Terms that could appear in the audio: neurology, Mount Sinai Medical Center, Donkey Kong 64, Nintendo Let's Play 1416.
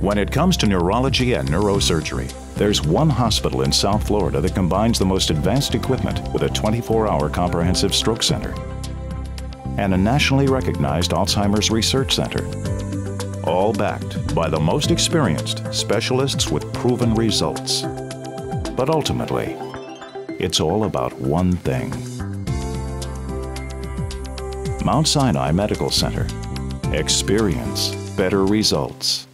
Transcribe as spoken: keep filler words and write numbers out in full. When it comes to neurology and neurosurgery, there's one hospital in South Florida that combines the most advanced equipment with a twenty-four hour comprehensive stroke center and a nationally recognized Alzheimer's research center, all backed by the most experienced specialists with proven results. But ultimately, it's all about one thing. Mount Sinai Medical Center. Experience better results.